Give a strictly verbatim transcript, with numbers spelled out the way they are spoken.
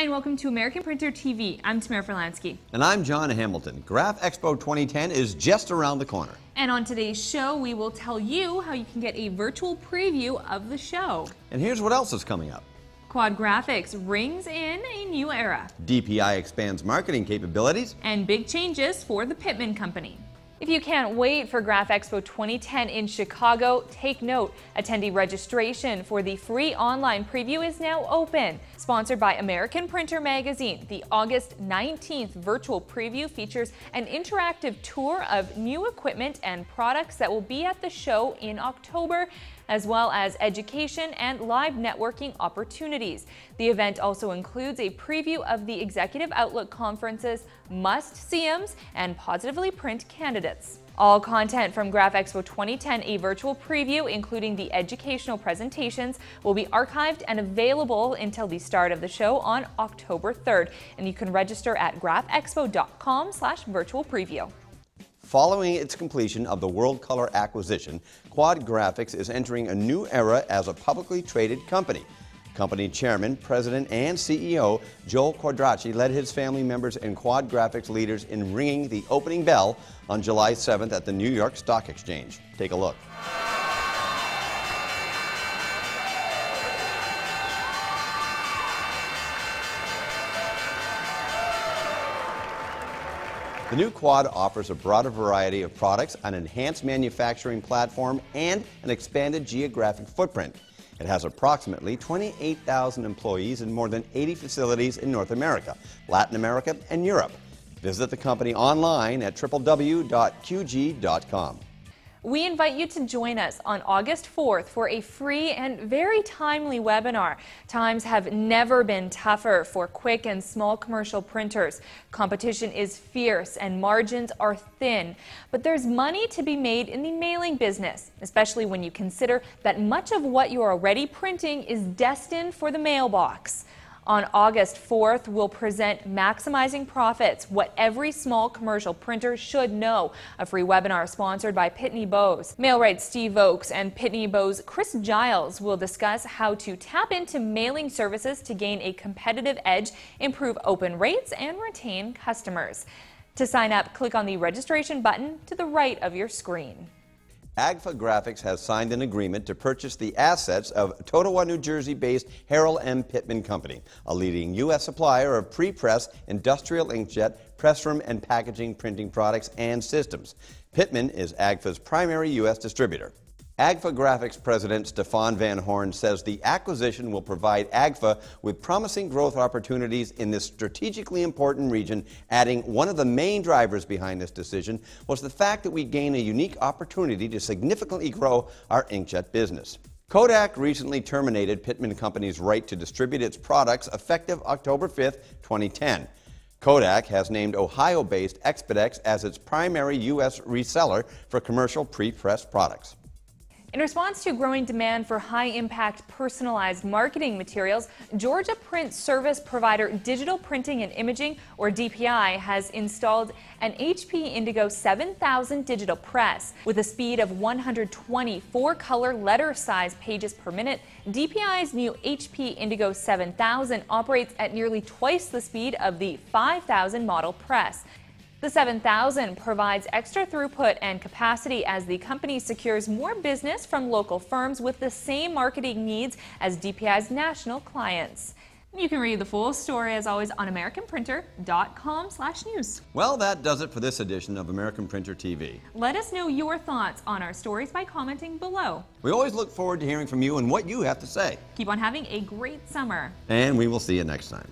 Hi and welcome to American Printer T V. I'm Tamara Fralanski. And I'm John Hamilton. Graph Expo twenty ten is just around the corner. And on today's show, we will tell you how you can get a virtual preview of the show. And here's what else is coming up. Quad Graphics rings in a new era. D P I expands marketing capabilities. And big changes for the Pitman Company. If you can't wait for Graph Expo twenty ten in Chicago, take note. Attendee registration for the free online preview is now open. Sponsored by American Printer Magazine, the August nineteenth virtual preview features an interactive tour of new equipment and products that will be at the show in October, as well as education and live networking opportunities. The event also includes a preview of the Executive Outlook Conference's must-see-ems and Positively Print candidates. All content from Graph Expo twenty ten, a virtual preview, including the educational presentations, will be archived and available until the start of the show on October third, and you can register at graph expo dot com slash virtual preview. Following its completion of the World Color acquisition, Quad Graphics is entering a new era as a publicly traded company. Company chairman, president, and C E O Joel Quadracci led his family members and Quad Graphics leaders in ringing the opening bell on July seventh at the New York Stock Exchange. Take a look. The new Quad offers a broader variety of products, an enhanced manufacturing platform, and an expanded geographic footprint. It has approximately twenty-eight thousand employees in more than eighty facilities in North America, Latin America, and Europe. Visit the company online at w w w dot q g dot com. We invite you to join us on August fourth for a free and very timely webinar. Times have never been tougher for quick and small commercial printers. Competition is fierce and margins are thin, but there's money to be made in the mailing business, especially when you consider that much of what you're already printing is destined for the mailbox. On August fourth, we'll present Maximizing Profits, What Every Small Commercial Printer Should Know, a free webinar sponsored by Pitney Bowes. Mailright Steve Oaks and Pitney Bowes' Chris Giles will discuss how to tap into mailing services to gain a competitive edge, improve open rates, and retain customers. To sign up, click on the registration button to the right of your screen. A G F A GRAPHICS has signed an agreement to purchase the assets of TOTOWA, New Jersey-based Harold M. Pitman Company, a leading U S supplier of pre-press, industrial inkjet, pressroom and packaging printing products and systems. Pitman is A G F A's primary U S distributor. A G F A GRAPHICS President Stefan Van Horn says the acquisition will provide A G F A with promising growth opportunities in this strategically important region, adding one of the main drivers behind this decision was the fact that we gain a unique opportunity to significantly grow our inkjet business. Kodak recently terminated Pitman Company's right to distribute its products effective October fifth, twenty ten. Kodak has named Ohio-based ExpedX as its primary U S reseller for commercial pre-press products. In response to growing demand for high-impact personalized marketing materials, Georgia print service provider Digital Printing and Imaging, or D P I, has installed an H P Indigo seven thousand digital press. With a speed of one hundred twenty four-color letter size pages per minute, D P I's new H P Indigo seven thousand operates at nearly twice the speed of the five thousand model press. The seven thousand provides extra throughput and capacity as the company secures more business from local firms with the same marketing needs as D P I's national clients. You can read the full story, as always, on American Printer dot com slash news. Well, that does it for this edition of American Printer T V. Let us know your thoughts on our stories by commenting below. We always look forward to hearing from you and what you have to say. Keep on having a great summer. And we will see you next time.